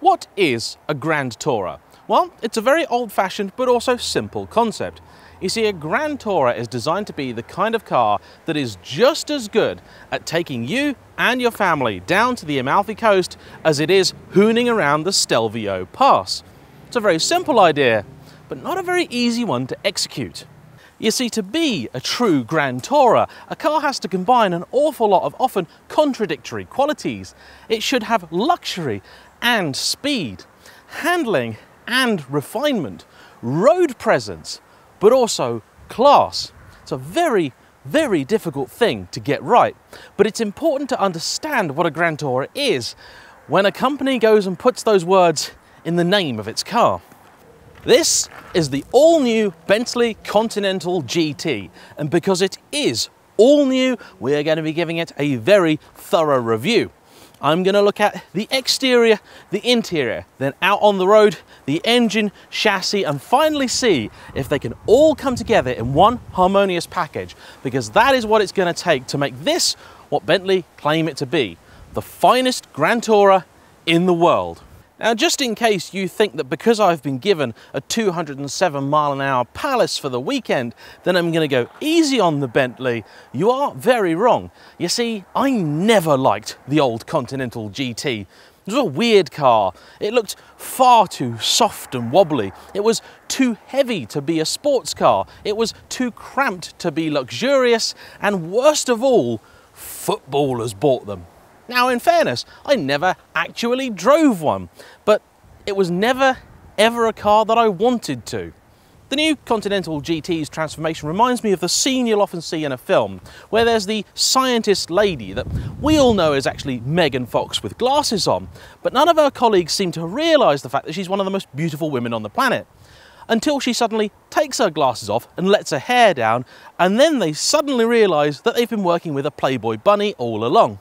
What is a Grand Tourer? Well, it's a very old-fashioned but also simple concept. You see, a Grand Tourer is designed to be the kind of car that is just as good at taking you and your family down to the Amalfi Coast as it is hooning around the Stelvio Pass. It's a very simple idea, but not a very easy one to execute. You see, to be a true Grand Tourer, a car has to combine an awful lot of often contradictory qualities. It should have luxury and speed, handling and refinement, road presence, but also class. It's a very, very difficult thing to get right, but it's important to understand what a Grand Tourer is when a company goes and puts those words in the name of its car. This is the all-new Bentley Continental GT, and because it is all-new, we're going to be giving it a very thorough review. I'm going to look at the exterior, the interior, then out on the road, the engine, chassis, and finally see if they can all come together in one harmonious package, because that is what it's going to take to make this what Bentley claim it to be, the finest Grand Tourer in the world. Now, just in case you think that because I've been given a 207-mile-an-hour Palace for the weekend, then I'm going to go easy on the Bentley, you are very wrong. You see, I never liked the old Continental GT. It was a weird car. It looked far too soft and wobbly. It was too heavy to be a sports car. It was too cramped to be luxurious. And worst of all, footballers bought them. Now, in fairness, I never actually drove one, but it was never, ever a car that I wanted to. The new Continental GT's transformation reminds me of the scene you'll often see in a film, where there's the scientist lady that we all know is actually Megan Fox with glasses on, but none of her colleagues seem to realise the fact that she's one of the most beautiful women on the planet, until she suddenly takes her glasses off and lets her hair down, and then they suddenly realise that they've been working with a Playboy bunny all along.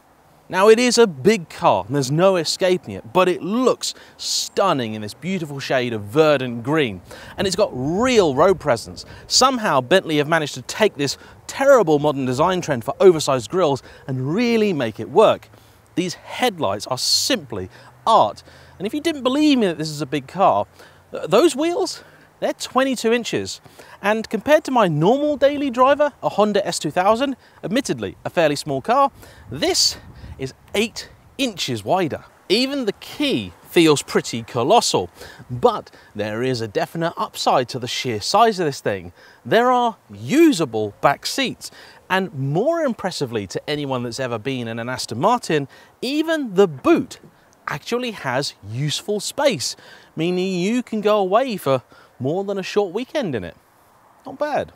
Now, it is a big car, and there's no escaping it, but it looks stunning in this beautiful shade of verdant green, and it's got real road presence. Somehow, Bentley have managed to take this terrible modern design trend for oversized grills and really make it work. These headlights are simply art, and if you didn't believe me that this is a big car, those wheels? They're 22 inches, and compared to my normal daily driver, a Honda S2000, admittedly a fairly small car, this is 8 inches wider. Even the key feels pretty colossal, but there is a definite upside to the sheer size of this thing. There are usable back seats, and more impressively to anyone that's ever been in an Aston Martin, even the boot actually has useful space, meaning you can go away for more than a short weekend in it. Not bad.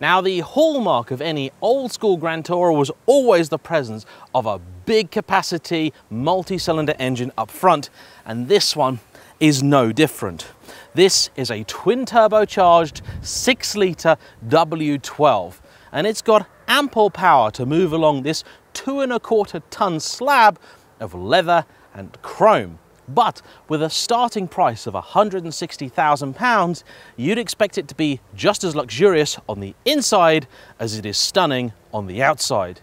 Now, the hallmark of any old-school Grand Tourer was always the presence of a big-capacity, multi-cylinder engine up front, and this one is no different. This is a twin-turbocharged 6-litre W12, and it's got ample power to move along this 2.25-tonne slab of leather and chrome. But with a starting price of £160,000, you'd expect it to be just as luxurious on the inside as it is stunning on the outside.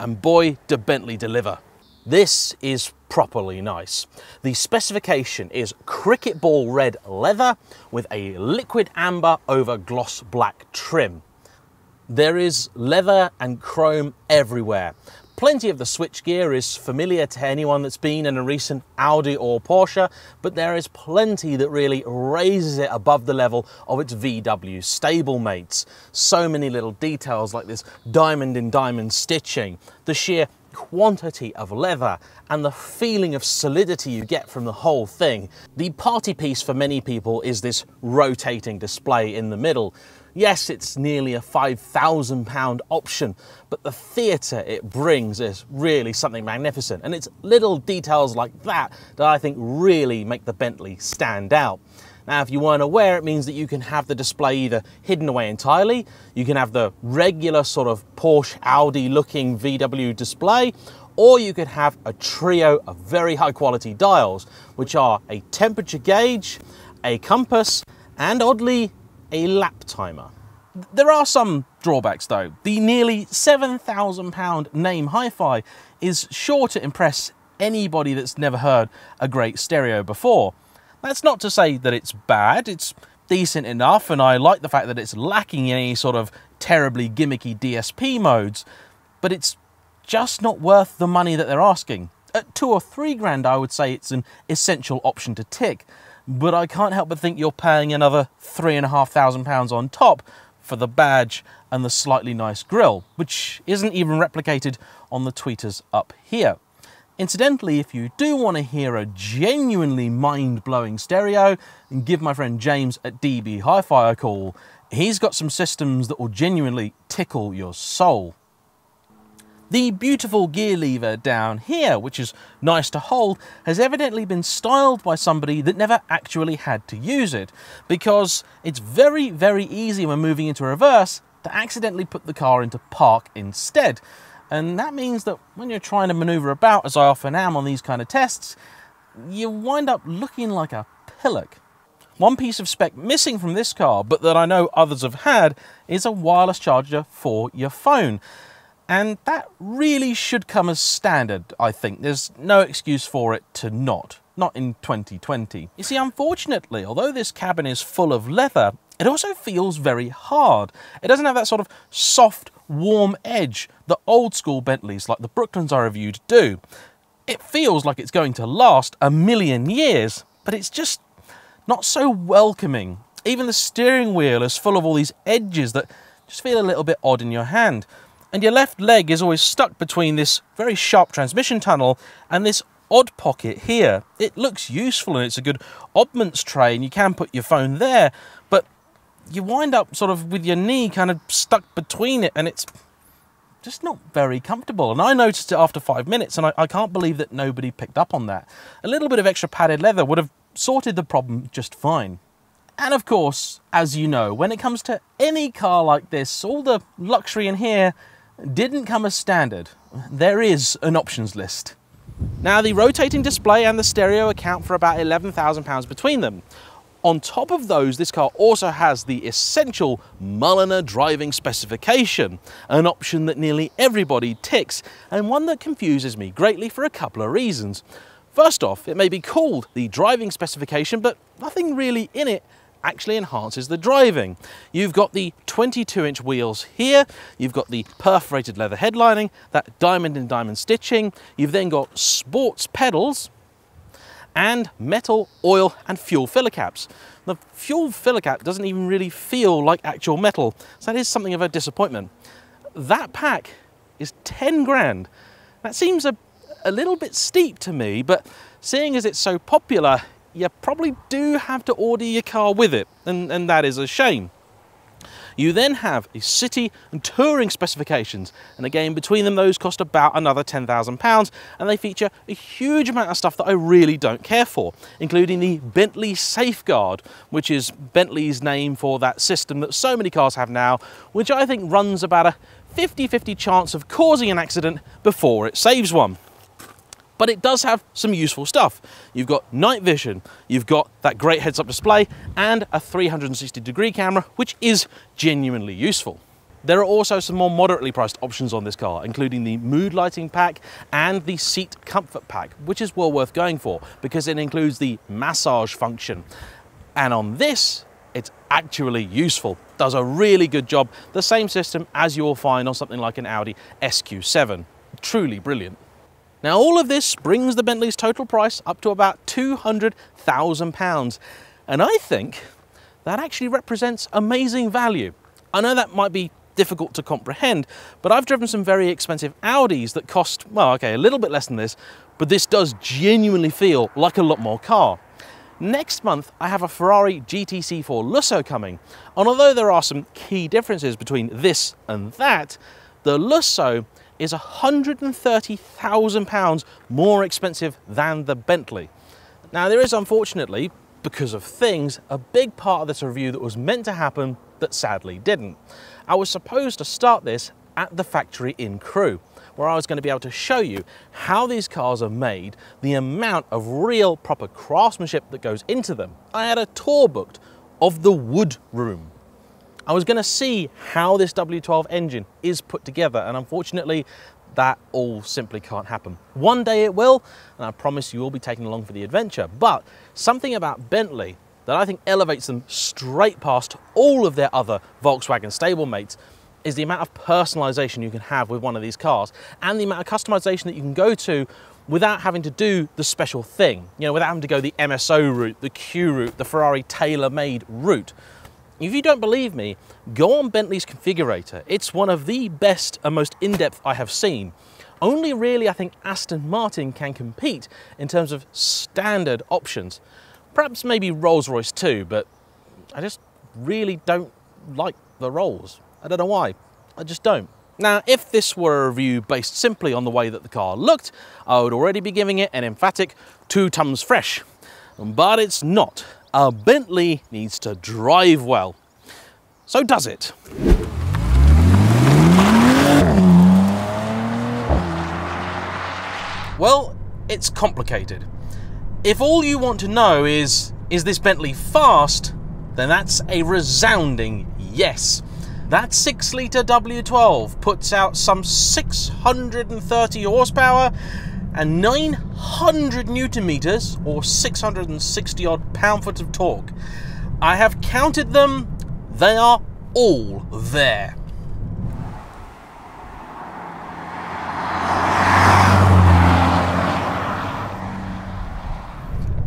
And boy, do Bentley deliver. This is properly nice. The specification is cricket ball red leather with a liquid amber over gloss black trim. There is leather and chrome everywhere. Plenty of the switchgear is familiar to anyone that's been in a recent Audi or Porsche, but there is plenty that really raises it above the level of its VW stablemates. So many little details like this diamond-in-diamond stitching, the sheer quantity of leather, and the feeling of solidity you get from the whole thing. The party piece for many people is this rotating display in the middle. Yes, it's nearly a £5,000 option, but the theatre it brings is really something magnificent, and it's little details like that that I think really make the Bentley stand out. Now, if you weren't aware, it means that you can have the display either hidden away entirely, you can have the regular sort of Porsche Audi looking VW display, or you could have a trio of very high quality dials, which are a temperature gauge, a compass, and oddly, a lap timer. There are some drawbacks though. The nearly £7,000 name HiFi is sure to impress anybody that's never heard a great stereo before. That's not to say that it's bad, it's decent enough, and I like the fact that it's lacking in any sort of terribly gimmicky DSP modes, but it's just not worth the money that they're asking. At 2 or 3 grand, I would say it's an essential option to tick, but I can't help but think you're paying another £3,500 on top for the badge and the slightly nice grille, which isn't even replicated on the tweeters up here. Incidentally, if you do want to hear a genuinely mind-blowing stereo, then give my friend James at DB HiFi a call. He's got some systems that will genuinely tickle your soul. The beautiful gear lever down here, which is nice to hold, has evidently been styled by somebody that never actually had to use it, because it's very, very easy when moving into reverse to accidentally put the car into park instead. And that means that when you're trying to maneuver about, as I often am on these kind of tests, you wind up looking like a pillock. One piece of spec missing from this car, but that I know others have had, is a wireless charger for your phone. And that really should come as standard, I think. There's no excuse for it to not in 2020. You see, unfortunately, although this cabin is full of leather, it also feels very hard. It doesn't have that sort of soft, warm edge that old school Bentleys like the Brooklands I reviewed do. It feels like it's going to last a million years, but it's just not so welcoming. Even the steering wheel is full of all these edges that just feel a little bit odd in your hand. And your left leg is always stuck between this very sharp transmission tunnel and this odd pocket here. It looks useful and it's a good oddments tray and you can put your phone there, but you wind up sort of with your knee kind of stuck between it and it's just not very comfortable. And I noticed it after 5 minutes and I can't believe that nobody picked up on that. A little bit of extra padded leather would have sorted the problem just fine. And of course, as you know, when it comes to any car like this, all the luxury in here didn't come as standard. There is an options list. Now, the rotating display and the stereo account for about £11,000 between them. On top of those, this car also has the essential Mulliner driving specification, an option that nearly everybody ticks, and one that confuses me greatly for a couple of reasons. First off, it may be called the driving specification, but nothing really in it actually enhances the driving. You've got the 22-inch wheels here, you've got the perforated leather headlining, that diamond-in-diamond stitching, you've then got sports pedals, and metal, oil, and fuel filler caps. The fuel filler cap doesn't even really feel like actual metal, so that is something of a disappointment. That pack is 10 grand. That seems a little bit steep to me, but seeing as it's so popular, you probably do have to order your car with it, and that is a shame. You then have a city and touring specifications, and again, between them, those cost about another £10,000, and they feature a huge amount of stuff that I really don't care for, including the Bentley Safeguard, which is Bentley's name for that system that so many cars have now, which I think runs about a 50-50 chance of causing an accident before it saves one. But it does have some useful stuff. You've got night vision, you've got that great heads-up display, and a 360-degree camera, which is genuinely useful. There are also some more moderately priced options on this car, including the mood lighting pack and the seat comfort pack, which is well worth going for because it includes the massage function. And on this, it's actually useful. Does a really good job, the same system as you'll find on something like an Audi SQ7. Truly brilliant. Now, all of this brings the Bentley's total price up to about £200,000, and I think that actually represents amazing value. I know that might be difficult to comprehend, but I've driven some very expensive Audis that cost, well, okay, a little bit less than this, but this does genuinely feel like a lot more car. Next month, I have a Ferrari GTC4 Lusso coming, and although there are some key differences between this and that, the Lusso is £130,000 more expensive than the Bentley. Now, there is, unfortunately, because of things, a big part of this review that was meant to happen that sadly didn't. I was supposed to start this at the factory in Crewe, where I was going to be able to show you how these cars are made, the amount of real proper craftsmanship that goes into them. I had a tour booked of the wood room. I was going to see how this W12 engine is put together, and unfortunately that all simply can't happen. One day it will, and I promise you will be taken along for the adventure. But something about Bentley that I think elevates them straight past all of their other Volkswagen stablemates is the amount of personalization you can have with one of these cars, and the amount of customization that you can go to without having to do the special thing, you know, without having to go the MSO route, the Q route, the Ferrari tailor-made route. If you don't believe me, go on Bentley's configurator. It's one of the best and most in-depth I have seen. Only really, I think, Aston Martin can compete in terms of standard options. Perhaps maybe Rolls-Royce too, but I just really don't like the Rolls. I don't know why, I just don't. Now, if this were a review based simply on the way that the car looked, I would already be giving it an emphatic 2 tums fresh, but it's not. A Bentley needs to drive well. So does it. Well, it's complicated. If all you want to know is this Bentley fast, then that's a resounding yes. That 6-litre W12 puts out some 630 horsepower and 900 newton meters, or 660 odd pound-foot of torque. I have counted them, they are all there.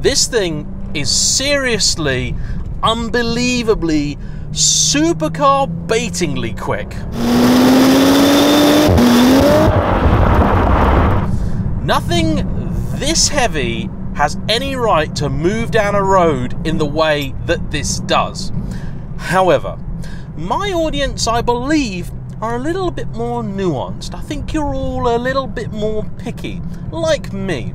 This thing is seriously, unbelievably, supercar baitingly quick. Nothing this heavy has any right to move down a road in the way that this does. However, my audience, I believe, are a little bit more nuanced. I think you're all a little bit more picky, like me.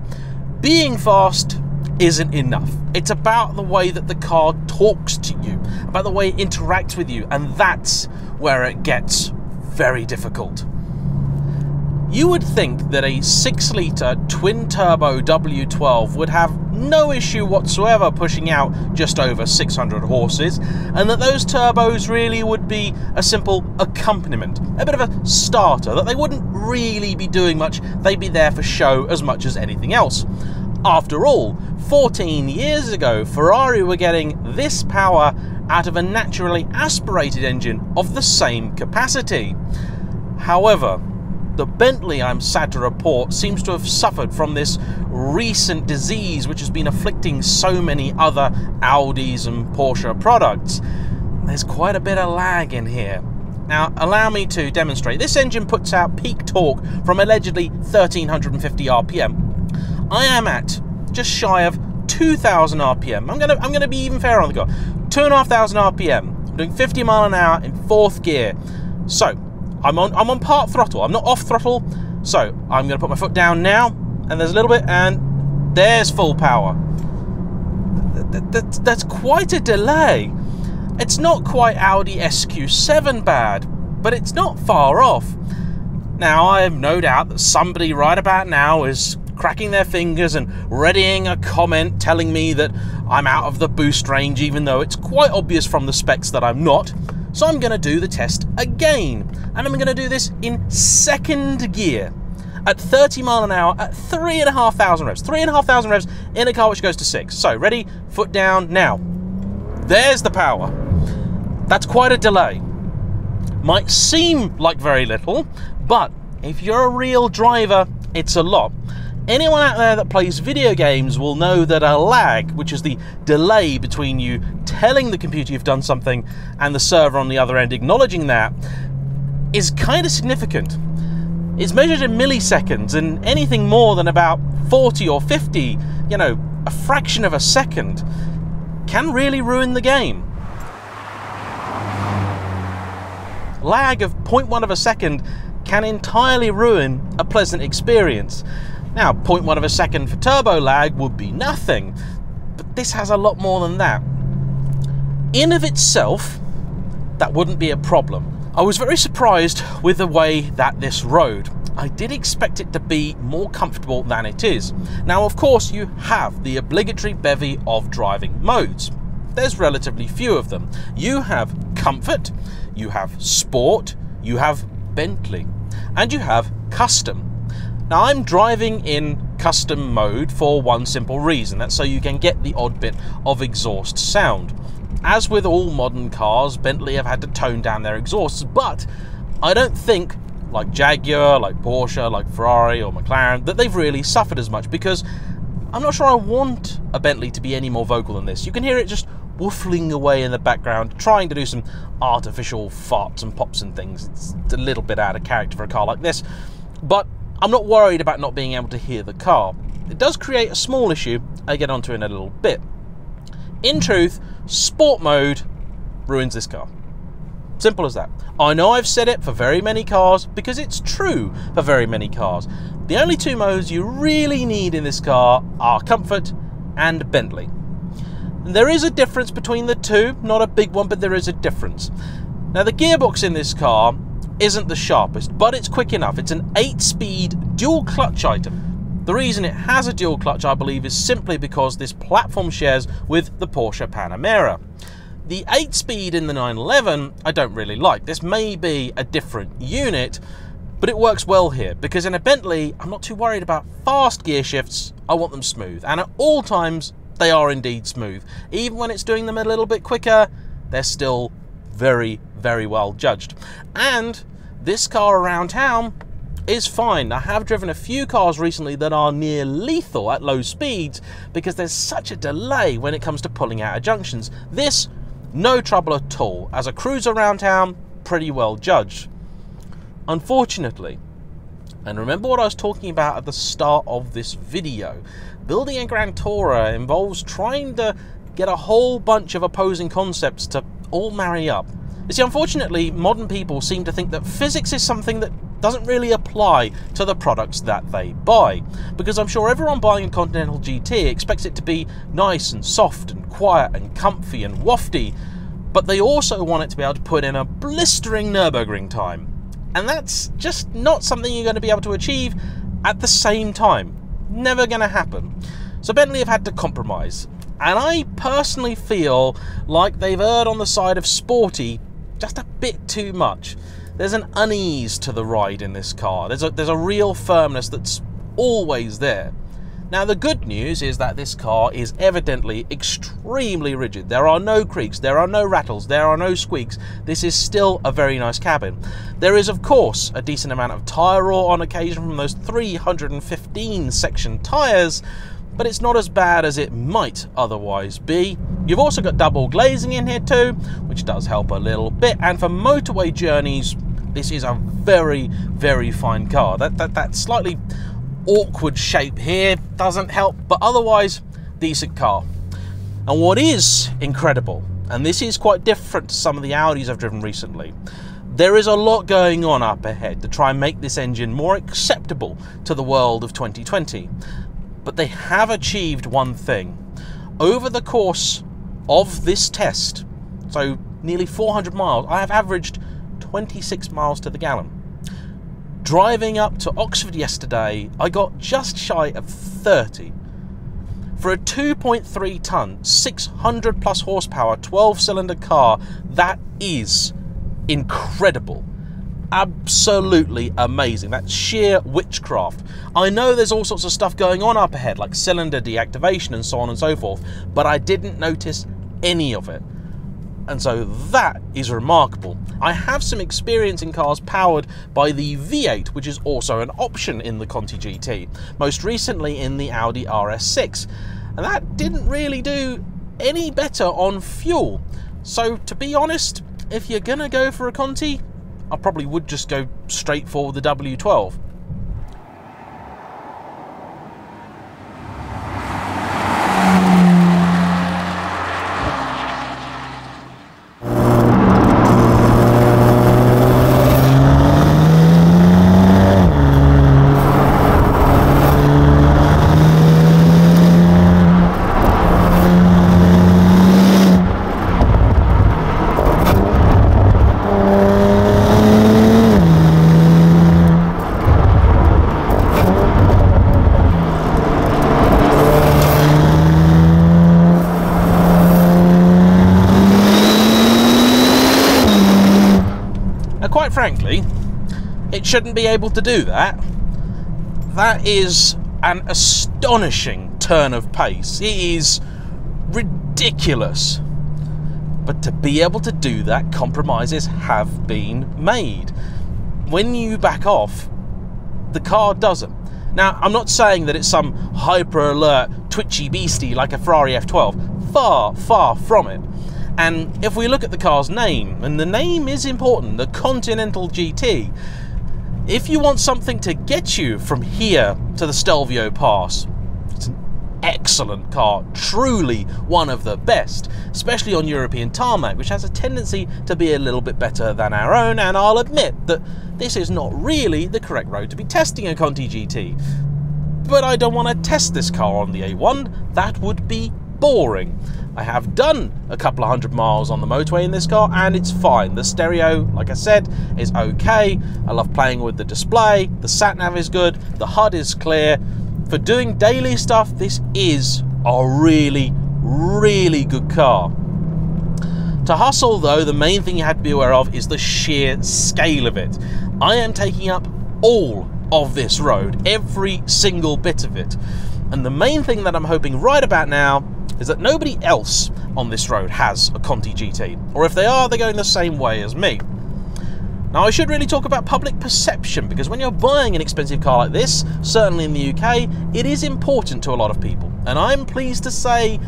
Being fast isn't enough. It's about the way that the car talks to you, about the way it interacts with you, and that's where it gets very difficult. You would think that a 6-litre twin-turbo W12 would have no issue whatsoever pushing out just over 600 horses, and that those turbos really would be a simple accompaniment, a bit of a starter, that they wouldn't really be doing much, they'd be there for show as much as anything else. After all, 14 years ago, Ferrari were getting this power out of a naturally aspirated engine of the same capacity. However, the Bentley, I'm sad to report, seems to have suffered from this recent disease which has been afflicting so many other Audis and Porsche products. There's quite a bit of lag in here. Now, allow me to demonstrate. This engine puts out peak torque from allegedly 1350 RPM. I am at just shy of 2,000 RPM. I'm gonna be even fairer on the car. 2,500 RPM. I'm doing 50 mile an hour in 4th gear. So I'm on part throttle. I'm not off throttle. So I'm gonna put my foot down now, and there's a little bit, and there's full power. That's quite a delay. It's not quite Audi SQ7 bad, but it's not far off. Now, I have no doubt that somebody right about now is cracking their fingers and readying a comment telling me that I'm out of the boost range, even though it's quite obvious from the specs that I'm not. So I'm gonna do the test again, and I'm gonna do this in 2nd gear at 30 mile an hour at 3,500 revs. 3,500 revs in a car which goes to 6. So ready, foot down, now. There's the power. That's quite a delay. Might seem like very little, but if you're a real driver, it's a lot. Anyone out there that plays video games will know that a lag, which is the delay between you telling the computer you've done something and the server on the other end acknowledging that, is kind of significant. It's measured in milliseconds, and anything more than about 40 or 50, you know, a fraction of a second, can really ruin the game. Lag of 0.1 of a second can entirely ruin a pleasant experience. Now, 0.1 of a second for turbo lag would be nothing, but this has a lot more than that. In of itself, that wouldn't be a problem. I was very surprised with the way that this rode. I did expect it to be more comfortable than it is. Now, of course, you have the obligatory bevy of driving modes. There's relatively few of them. You have comfort, you have sport, you have Bentley, and you have custom. Now I'm driving in custom mode for one simple reason, that's so you can get the odd bit of exhaust sound. As with all modern cars, Bentley have had to tone down their exhausts, but I don't think, like Jaguar, like Porsche, like Ferrari or McLaren, that they've really suffered as much, because I'm not sure I want a Bentley to be any more vocal than this. You can hear it just woofling away in the background, trying to do some artificial farts and pops and things. It's a little bit out of character for a car like this, but I'm not worried about not being able to hear the car. It does create a small issue I get onto in a little bit. In truth, sport mode ruins this car. Simple as that. I know I've said it for very many cars, because it's true for very many cars. The only two modes you really need in this car are comfort and Bentley. And there is a difference between the two, not a big one, but there is a difference. Now the gearbox in this car isn't the sharpest, but it's quick enough. It's an 8-speed dual clutch item. The reason it has a dual clutch, I believe, is simply because this platform shares with the Porsche Panamera. The 8-speed in the 911 I don't really like. This may be a different unit, but it works well here, because in a Bentley I'm not too worried about fast gear shifts. I want them smooth, and at all times they are indeed smooth. Even when it's doing them a little bit quicker, they're still very well judged. And this car around town is fine. I have driven a few cars recently that are near lethal at low speeds because there's such a delay when it comes to pulling out of junctions. This, no trouble at all. As a cruiser around town, pretty well judged. Unfortunately, and remember what I was talking about at the start of this video, building a Gran Tourer involves trying to get a whole bunch of opposing concepts to all marry up. You see, unfortunately, modern people seem to think that physics is something that doesn't really apply to the products that they buy, because I'm sure everyone buying a Continental GT expects it to be nice and soft and quiet and comfy and wafty, but they also want it to be able to put in a blistering Nürburgring time. And that's just not something you're going to be able to achieve at the same time. Never going to happen. So Bentley have had to compromise. And I personally feel like they've erred on the side of sporty just a bit too much. There's an unease to the ride in this car. There's a real firmness that's always there. Now the good news is that this car is evidently extremely rigid. There are no creaks, there are no rattles, there are no squeaks. This is still a very nice cabin. There is of course a decent amount of tyre roar on occasion from those 315 section tyres, but it's not as bad as it might otherwise be. You've also got double glazing in here too, which does help a little bit, and for motorway journeys, this is a very fine car. That slightly awkward shape here doesn't help, but otherwise, decent car. And what is incredible, and this is quite different to some of the Audis I've driven recently, there is a lot going on up ahead to try and make this engine more acceptable to the world of 2020. But they have achieved one thing. Over the course of this test, so nearly 400 miles, I have averaged 26 miles to the gallon. Driving up to Oxford yesterday, I got just shy of 30. For a 2.3 ton, 600 plus horsepower, 12-cylinder car, that is incredible. Absolutely amazing. That's sheer witchcraft. I know there's all sorts of stuff going on up ahead, like cylinder deactivation and so on and so forth, but I didn't notice any of it. And so that is remarkable. I have some experience in cars powered by the V8, which is also an option in the Conti GT, most recently in the Audi RS6, and that didn't really do any better on fuel. So to be honest, if you're gonna go for a Conti, I probably would just go straight for the W12. It shouldn't be able to do that. That is an astonishing turn of pace. It is ridiculous. But to be able to do that, compromises have been made. When you back off, the car doesn't. Now, I'm not saying that it's some hyper alert, twitchy beastie like a Ferrari F12. Far, far from it. And if we look at the car's name, and the name is important, the Continental GT, if you want something to get you from here to the Stelvio Pass, it's an excellent car, truly one of the best, especially on European tarmac, which has a tendency to be a little bit better than our own, and I'll admit that this is not really the correct road to be testing a Conti GT. But I don't want to test this car on the A1, that would be boring. I have done a couple of 100 miles on the motorway in this car and it's fine. The stereo, like I said, is okay. I love playing with the display, the sat-nav is good, the HUD is clear. For doing daily stuff, this is a really, really good car. To hustle though, the main thing you have to be aware of is the sheer scale of it. I am taking up all of this road, every single bit of it. And the main thing that I'm hoping right about now is that nobody else on this road has a Conti GT. Or if they are, they're going the same way as me. Now, I should really talk about public perception, because when you're buying an expensive car like this, certainly in the UK, it is important to a lot of people. And I'm pleased to say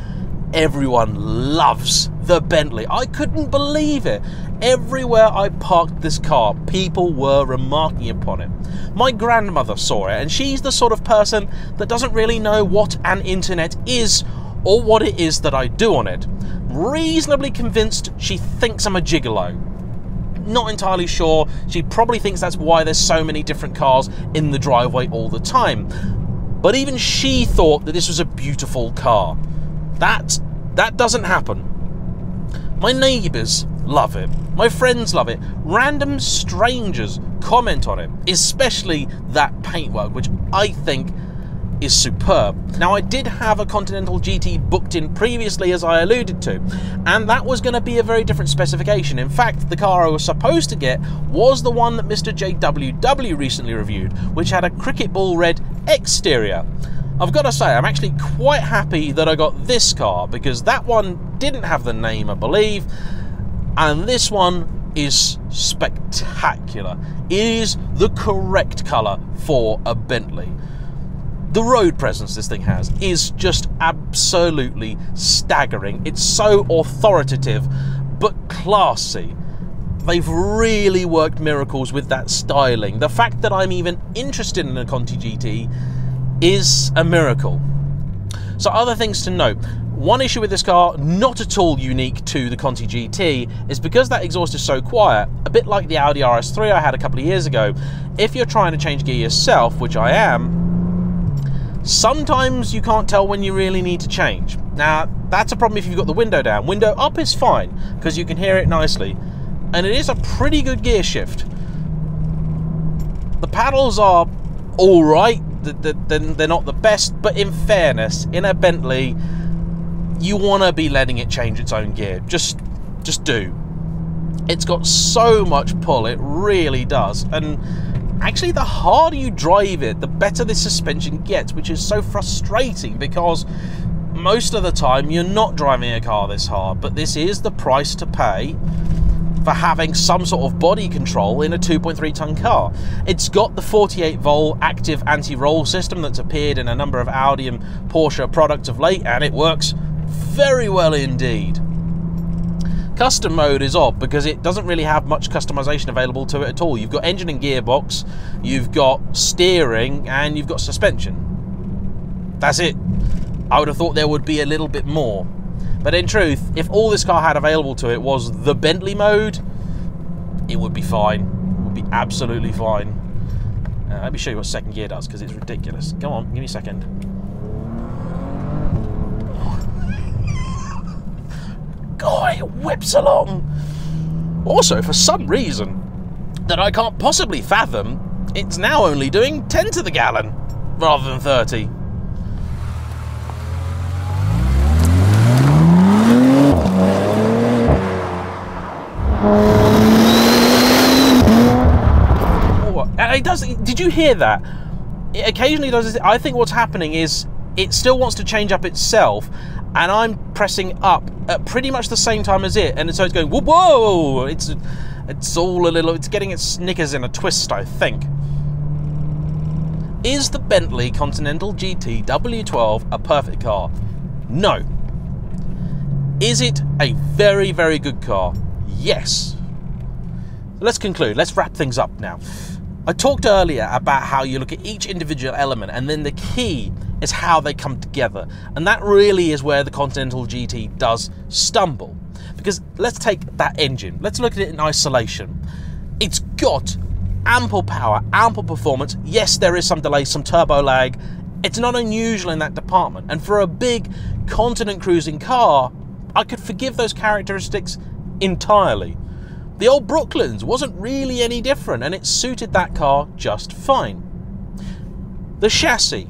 everyone loves the Bentley. I couldn't believe it. Everywhere I parked this car, people were remarking upon it. My grandmother saw it, and she's the sort of person that doesn't really know what an internet is or what it is that I do on it. Reasonably convinced she thinks I'm a gigolo. Not entirely sure. She probably thinks that's why there's so many different cars in the driveway all the time. But even she thought that this was a beautiful car. That doesn't happen. My neighbours love it. My friends love it. Random strangers comment on it, especially that paintwork, which I think is superb. Now, I did have a Continental GT booked in previously, as I alluded to, and that was going to be a very different specification. In fact, the car I was supposed to get was the one that Mr. JWW recently reviewed, which had a cricket ball red exterior. I've got to say, I'm actually quite happy that I got this car, because that one didn't have the name, I believe, and this one is spectacular. It is the correct colour for a Bentley. The road presence this thing has is just absolutely staggering. It's so authoritative, but classy. They've really worked miracles with that styling. The fact that I'm even interested in a Conti GT is a miracle. So, other things to note. One issue with this car, not at all unique to the Conti GT, is because that exhaust is so quiet, a bit like the Audi RS3 I had a couple of years ago, if you're trying to change gear yourself, which I am, sometimes you can't tell when you really need to change. Now, that's a problem if you've got the window down. Window up is fine, because you can hear it nicely. And it is a pretty good gear shift. The paddles are all right. They're not the best, but in fairness, in a Bentley, you want to be letting it change its own gear. Just do. It's got so much pull, it really does. And actually, the harder you drive it, the better this suspension gets, which is so frustrating, because most of the time you're not driving a car this hard. But this is the price to pay for having some sort of body control in a 2.3-ton car. It's got the 48-volt active anti-roll system that's appeared in a number of Audi and Porsche products of late, and it works very well indeed. Custom mode is odd because it doesn't really have much customization available to it at all. You've got engine and gearbox, you've got steering, and you've got suspension. That's it. I would have thought there would be a little bit more. But in truth, if all this car had available to it was the Bentley mode, it would be fine. It would be absolutely fine. Let me show you what second gear does, because it's ridiculous. Come on, give me a second. God, it whips along. Also, for some reason that I can't possibly fathom, it's now only doing 10 to the gallon rather than 30. Did you hear that? It occasionally does this. I think what's happening is it still wants to change up itself, and I'm pressing up at pretty much the same time as it, and so it's going, whoa, whoa. It's all a little, it's getting its knickers in a twist, I think. Is the Bentley Continental GT W12 a perfect car? No. Is it a very, very good car? Yes. Let's conclude. Let's wrap things up now. I talked earlier about how you look at each individual element, and then the key is how they come together. And that really is where the Continental GT does stumble. Because let's take that engine. Let's look at it in isolation. It's got ample power, ample performance. Yes, there is some delay, some turbo lag. It's not unusual in that department. And for a big continent cruising car, I could forgive those characteristics entirely. The old Brooklands wasn't really any different, and it suited that car just fine. The chassis,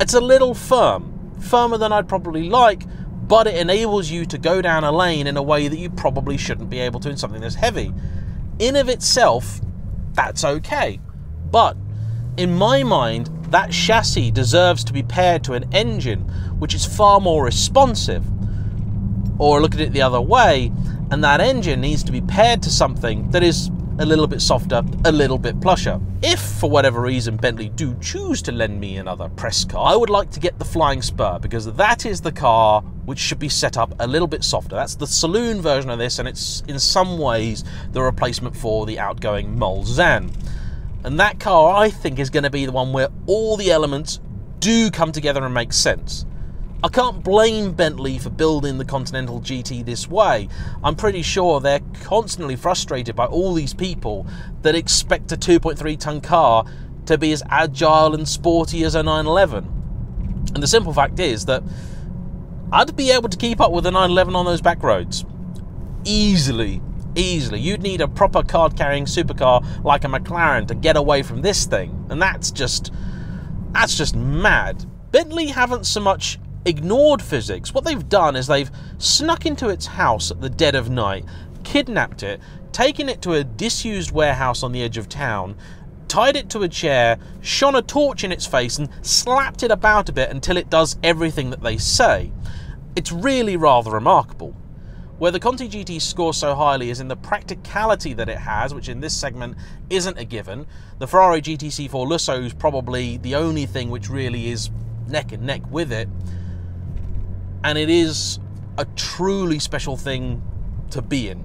it's a little firm, firmer than I'd probably like, but it enables you to go down a lane in a way that you probably shouldn't be able to in something that's heavy. In of itself, that's okay, but in my mind, that chassis deserves to be paired to an engine which is far more responsive. Or look at it the other way, and that engine needs to be paired to something that is a little bit softer, a little bit plusher. If, for whatever reason, Bentley do choose to lend me another press car, I would like to get the Flying Spur, because that is the car which should be set up a little bit softer. That's the saloon version of this, and it's in some ways the replacement for the outgoing Mulsanne. And that car, I think, is going to be the one where all the elements do come together and make sense. I can't blame Bentley for building the Continental GT this way. I'm pretty sure they're constantly frustrated by all these people that expect a 2.3-ton car to be as agile and sporty as a 911. And the simple fact is that I'd be able to keep up with a 911 on those back roads. Easily, easily. You'd need a proper card-carrying supercar like a McLaren to get away from this thing. And that's just mad. Bentley haven't so much ignored physics. What they've done is they've snuck into its house at the dead of night, kidnapped it, taken it to a disused warehouse on the edge of town, tied it to a chair, shone a torch in its face and slapped it about a bit until it does everything that they say. It's really rather remarkable. Where the Conti GT scores so highly is in the practicality that it has, which in this segment isn't a given. The Ferrari GTC4 Lusso is probably the only thing which really is neck and neck with it. And it is a truly special thing to be in.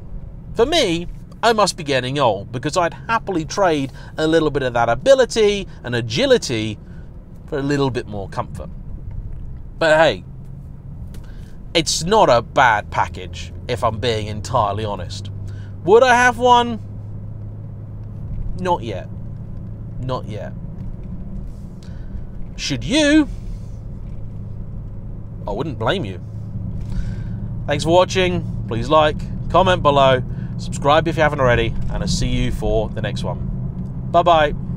For me, I must be getting old, because I'd happily trade a little bit of that ability and agility for a little bit more comfort. But hey, it's not a bad package, if I'm being entirely honest. Would I have one? Not yet. Not yet. Should you? I wouldn't blame you. Thanks for watching. Please like, comment below, subscribe if you haven't already, and I'll see you for the next one. Bye-bye.